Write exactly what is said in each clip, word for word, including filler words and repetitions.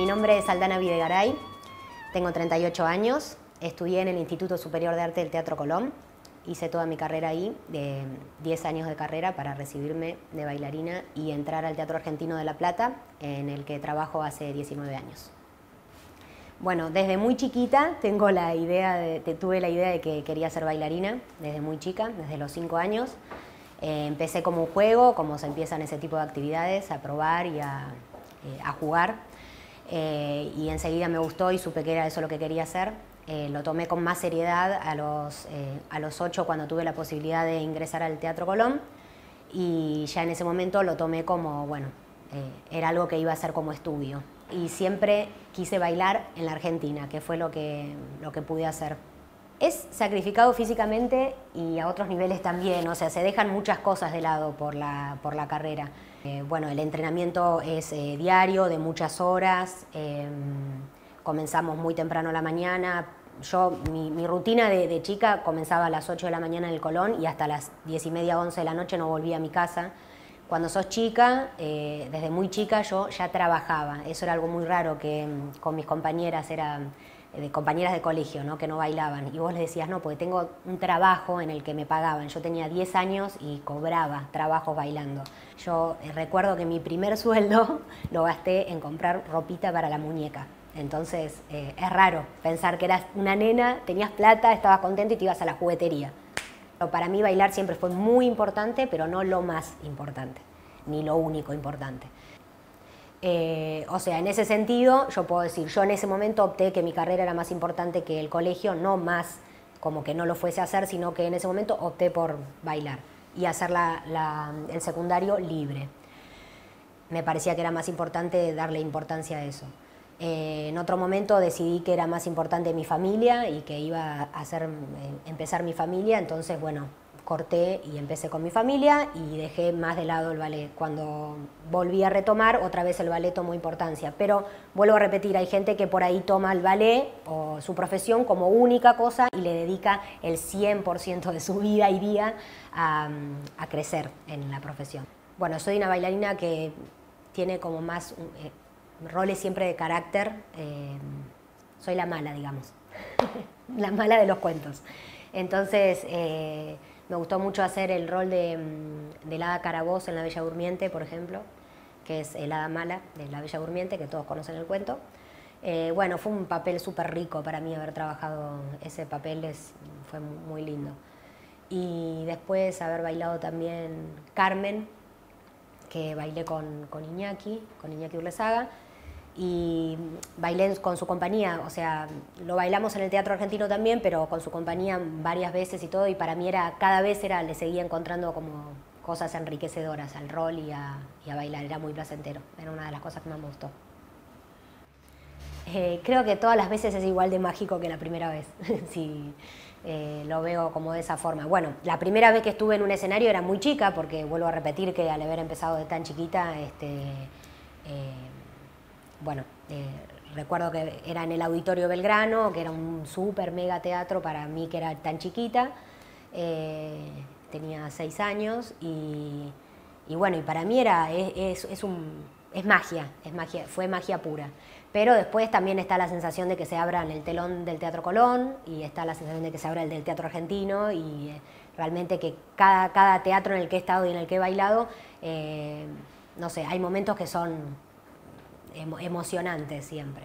Mi nombre es Aldana Bidegaray, tengo treinta y ocho años, estudié en el Instituto Superior de Arte del Teatro Colón, hice toda mi carrera ahí, de diez años de carrera para recibirme de bailarina y entrar al Teatro Argentino de La Plata, en el que trabajo hace diecinueve años. Bueno, desde muy chiquita tengo la idea de, tuve la idea de que quería ser bailarina, desde muy chica, desde los cinco años. Eh, empecé como un juego, como se empiezan ese tipo de actividades, a probar y a, eh, a jugar. Eh, y enseguida me gustó y supe que era eso lo que quería hacer. Eh, lo tomé con más seriedad a los, eh, a los ocho, cuando tuve la posibilidad de ingresar al Teatro Colón. Y ya en ese momento lo tomé como, bueno, eh, era algo que iba a hacer como estudio. Y siempre quise bailar en la Argentina, que fue lo que, lo que pude hacer. Es sacrificado físicamente y a otros niveles también, o sea, se dejan muchas cosas de lado por la, por la carrera. Eh, bueno, el entrenamiento es eh, diario, de muchas horas, eh, comenzamos muy temprano a la mañana. Yo, mi, mi rutina de, de chica comenzaba a las ocho de la mañana en el Colón y hasta las diez y media, once de la noche no volvía a mi casa. Cuando sos chica, eh, desde muy chica yo ya trabajaba. Eso era algo muy raro, que con mis compañeras, era, de compañeras de colegio, ¿no?, que no bailaban. Y vos les decías, no, porque tengo un trabajo en el que me pagaban. Yo tenía diez años y cobraba trabajos bailando. Yo recuerdo que mi primer sueldo lo gasté en comprar ropita para la muñeca. Entonces eh, es raro pensar que eras una nena, tenías plata, estabas contenta y te ibas a la juguetería. Para mí bailar siempre fue muy importante, pero no lo más importante, ni lo único importante. Eh, o sea, en ese sentido, yo puedo decir, yo en ese momento opté que mi carrera era más importante que el colegio, no más como que no lo fuese a hacer, sino que en ese momento opté por bailar y hacer la, la, el secundario libre. Me parecía que era más importante darle importancia a eso. Eh, en otro momento decidí que era más importante mi familia y que iba a hacer, empezar mi familia, entonces, bueno, corté y empecé con mi familia y dejé más de lado el ballet. Cuando volví a retomar, otra vez el ballet tomó importancia. Pero vuelvo a repetir, hay gente que por ahí toma el ballet o su profesión como única cosa y le dedica el cien por ciento de su vida y día a, a crecer en la profesión. Bueno, soy una bailarina que tiene como más... Eh, roles siempre de carácter, eh, soy la mala, digamos, la mala de los cuentos. Entonces, eh, me gustó mucho hacer el rol de, de El Hada Caraboz en La Bella Durmiente, por ejemplo, que es el hada mala de La Bella Durmiente, que todos conocen el cuento. Eh, bueno, fue un papel súper rico para mí haber trabajado ese papel, es, fue muy lindo. Y después haber bailado también Carmen, que bailé con, con Iñaki, con Iñaki Urlezaga, y bailé con su compañía, o sea, lo bailamos en el Teatro Argentino también, pero con su compañía varias veces y todo, y para mí era, cada vez era, le seguía encontrando como cosas enriquecedoras al rol y a, y a bailar, era muy placentero, era una de las cosas que más me gustó. Eh, creo que todas las veces es igual de mágico que la primera vez, sí, eh, lo veo como de esa forma. Bueno, la primera vez que estuve en un escenario era muy chica, porque vuelvo a repetir que al haber empezado de tan chiquita, este, eh, bueno, eh, recuerdo que era en el Auditorio Belgrano, que era un súper mega teatro para mí que era tan chiquita, eh, tenía seis años y, y bueno, y para mí era, es, es, es un... Es magia, es magia, fue magia pura. Pero después también está la sensación de que se abra el telón del Teatro Colón y está la sensación de que se abra el del Teatro Argentino y eh, realmente que cada, cada teatro en el que he estado y en el que he bailado, eh, no sé, hay momentos que son emo- emocionantes siempre.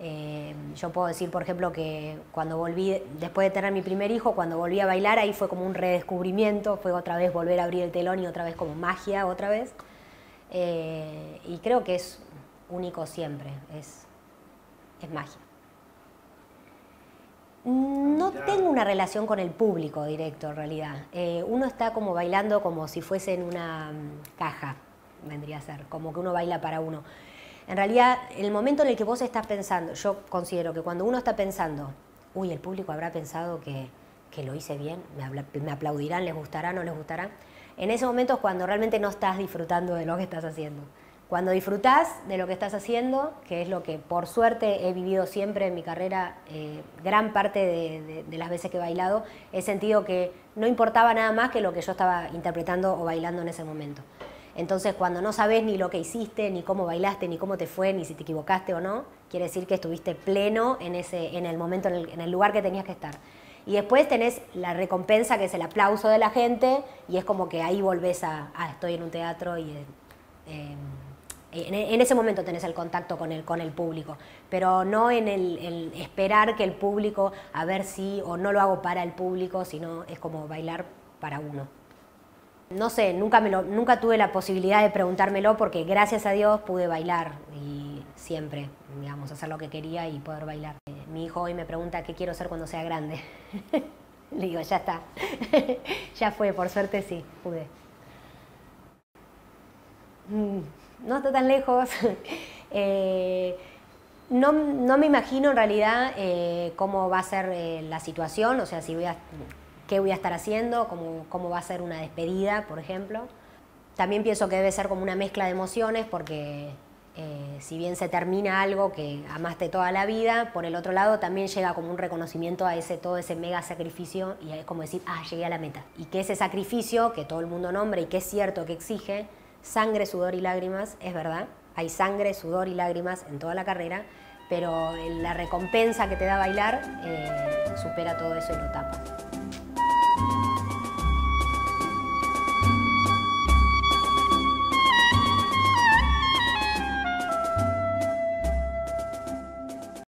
Eh, yo puedo decir, por ejemplo, que cuando volví, después de tener mi primer hijo, cuando volví a bailar, ahí fue como un redescubrimiento, fue otra vez volver a abrir el telón y otra vez como magia, otra vez. Eh, y creo que es único siempre, es, es magia. No tengo una relación con el público directo en realidad. Eh, uno está como bailando como si fuese en una caja, vendría a ser, como que uno baila para uno. En realidad, el momento en el que vos estás pensando, yo considero que cuando uno está pensando, uy, el público habrá pensado que, que lo hice bien, me aplaudirán, les gustará, no les gustará. En ese momento es cuando realmente no estás disfrutando de lo que estás haciendo. Cuando disfrutás de lo que estás haciendo, que es lo que por suerte he vivido siempre en mi carrera, eh, gran parte de, de, de las veces que he bailado, he sentido que no importaba nada más que lo que yo estaba interpretando o bailando en ese momento. Entonces, cuando no sabes ni lo que hiciste, ni cómo bailaste, ni cómo te fue, ni si te equivocaste o no, quiere decir que estuviste pleno en, ese, en el momento, en el, en el lugar que tenías que estar. Y después tenés la recompensa, que es el aplauso de la gente, y es como que ahí volvés a, ah, estoy en un teatro, y eh, en, en ese momento tenés el contacto con el, con el público. Pero no en el, el esperar que el público, a ver si, o no lo hago para el público, sino es como bailar para uno. No sé, nunca, me lo, nunca tuve la posibilidad de preguntármelo, porque gracias a Dios pude bailar y siempre, digamos, hacer lo que quería y poder bailar. Mi hijo hoy me pregunta qué quiero ser cuando sea grande. Le digo, ya está, ya fue, por suerte sí, pude. No está tan lejos. eh, no, no me imagino en realidad eh, cómo va a ser eh, la situación, o sea, si voy a... qué voy a estar haciendo, cómo, cómo va a ser una despedida, por ejemplo. También pienso que debe ser como una mezcla de emociones, porque eh, si bien se termina algo que amaste toda la vida, por el otro lado también llega como un reconocimiento a ese, todo ese mega sacrificio, y es como decir, ah, llegué a la meta. Y que ese sacrificio, que todo el mundo nombra y que es cierto que exige, sangre, sudor y lágrimas, es verdad, hay sangre, sudor y lágrimas en toda la carrera, pero la recompensa que te da bailar eh, supera todo eso y lo tapa.